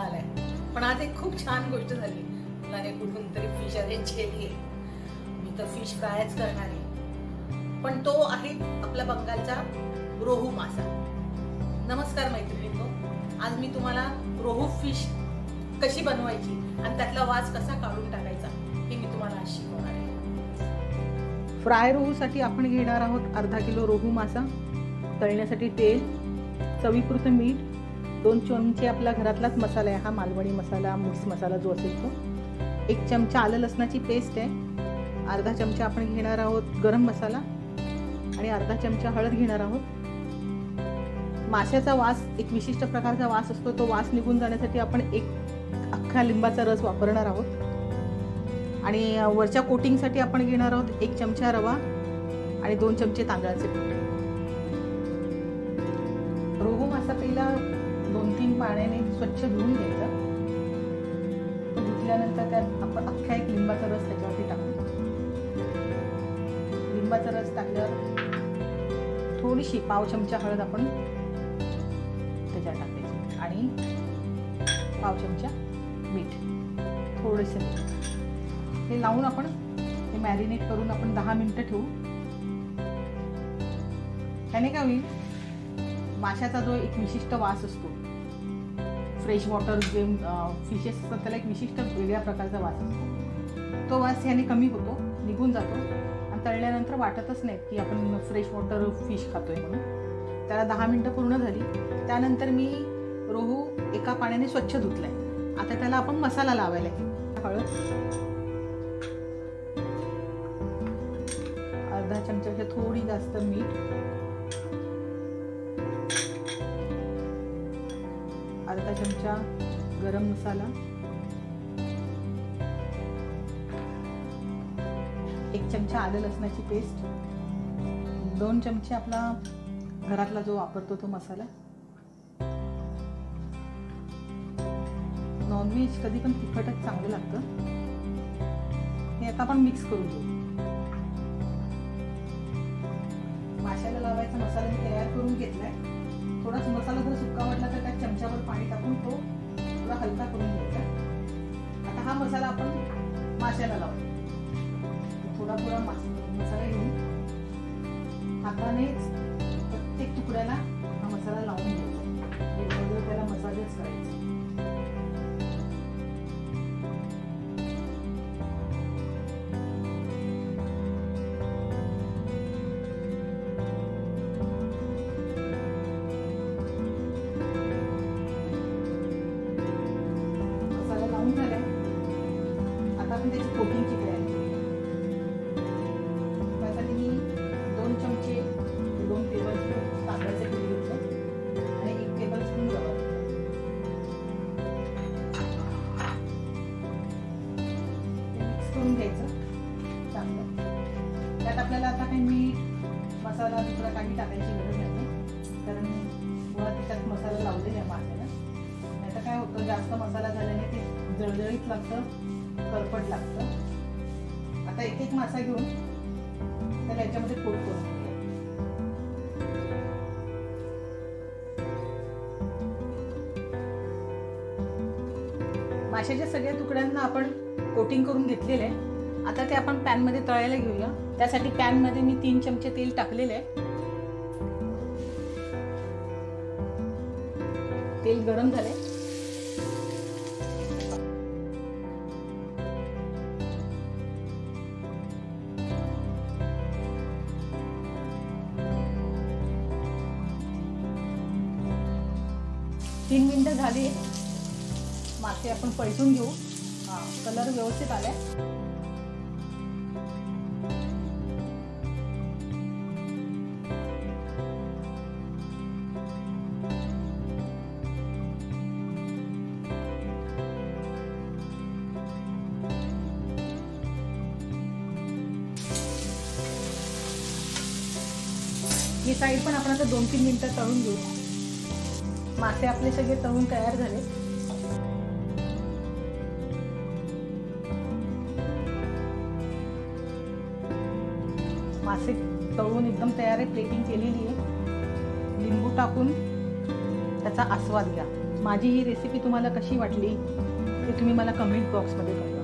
आलाय. पण आज एक खूप छान गोष्ट झाली. मला कुठून तरी फिश अरेंज केली आहे. मी तर फिश फ्रायच करणार आहे. पण तो आहे आपला बंगालचा रोहू मासा. नमस्कार मैत्रिणींनो, आज मी तुम्हाला रोहू फिश कशी बनवायची आणि त्यातला वास कसा काढून टाकायचा हे मी तुम्हाला आज शिकवणार आहे. फ्राय रोहूसाठी आपण घेणार आहोत अर्धा किलो रोहू मासा. तळण्यासाठी तेल, चवीपुरतं मीठ, 2 चमचे आपला घरातलाच मसाला आहे हा मालवणी मसाला, मूस मसाला जो असेल तो, 1 चमचा आलं लसणाची पेस्ट आहे, अर्धा चमचा आपण घेणार आहोत गरम मसाला आणि अर्धा चमचा हळद घेणार आहोत. माशाचा वास, एक विशिष्ट प्रकारचा वास असतो, तो वास निघून जाण्यासाठी आपण एक अख्खा लिंबाचा रस वापरणार आहोत. आणि वरच्या कोटिंगसाठी आपण घेणार आहोत 1 चमचा रवा आणि 2 चमचे तांदळाचे पीठ. रोहू मासा पहिला 2-3 पाण्याने स्वच्छ धुवून घ्यायचा. धुतल्यानंतर त्यात आपण अख्खा एक लिंबाचा रस त्याच्यावरती टाकू. लिंबाचा रस टाकल्यावर थोडीशी 1/4 चमचा हळद आपण त्याच्यात टाकायची आणि 1/4 चमचा मीठ, थोडंसं मीठ हे लावून आपण हे मॅरिनेट करून आपण 10 मिनिटं ठेवू. त्याने काय होईल, माशाचा जो एक विशिष्ट वास असतो, फ्रेश वॉटर जे फिशेस असतात त्याला एक विशिष्ट वेगळ्या प्रकारचा वास असतो, तो वास ह्याने कमी होतो, निघून जातो. आणि तळल्यानंतर वाटतच नाही की आपण फ्रेश वॉटर फिश खातोय म्हणून. त्याला 10 मिनटं पूर्ण झाली. त्यानंतर मी रोहू एका पाण्याने स्वच्छ धुतला आहे. आता त्याला आपण मसाला लावायला आहे. हळद, अर्धा चमच्यापेक्षा थोडी जास्त मीठ, अर्धा चमचा गरम मसाला, 1 चमचा आलं लसणाची पेस्ट, 2 चमचे आपला घरातला जो वापरतो तो मसाला. नॉनव्हेज कधी पण तिखटच चांगलं लागतं. हे आता आपण मिक्स करून घेऊ. माशाला लावायचा मसाला मी तयार करून घेतलाय. थोडाच मसाला जर सुका वाटला तर त्या चमच्यावर पाणी टाकून तो थोडा हलका करून घ्यायचा. आता हा मसाला आपण माशाला लावतो. थोडा थोडा मसाला घेऊन हातानेच प्रत्येक तुकड्याला हा मसाला लावून घ्यायचा. वेगवेगळे त्याला मसालेच करायचे. कोटिंगची तयारी केली. त्यासाठी मी 2 चमचे 2 टेबलस्पून तांदळाचे पीठ घेतलं आणि 1 टेबलस्पून रवा. मिक्स करून घ्यायचं चांगलं. त्यात आपल्याला आता काही मीठ मसाला दुसरा काही टाकायची गरज नाही, कारण मुळात त्याच्यात मसाला लावलेला आहे माशाला. आता काय होतं, जास्त मसाला झाल्याने ते जळजळीत लागतं, करपट लागतं. आता एक एक मासा घेऊन त्याला याच्यामध्ये कोट करून घ्या. माशाच्या सगळ्या तुकड्यांना आपण कोटिंग करून घेतलेलं आहे. आता ते आपण पॅन मध्ये तळायला घेऊया. त्यासाठी पॅन मध्ये मी 3 चमचे तेल टाकलेलं आहे. तेल गरम झाले. तीन मिनटं झाली. मासे आपण पलटून घेऊ. कलर व्यवस्थित आलाय. ही साईड पण आपण आता 2-3 मिनिटं तळून घेऊ. मासे आपले सगळे तळून तयार झाले. मासे तळून एकदम तयार आहे. प्लेटिंग केलेली आहे. लिंबू टाकून त्याचा आस्वाद घ्या. माझी ही रेसिपी तुम्हाला कशी वाटली ते तुम्ही मला कमेंट बॉक्समध्ये कळवा।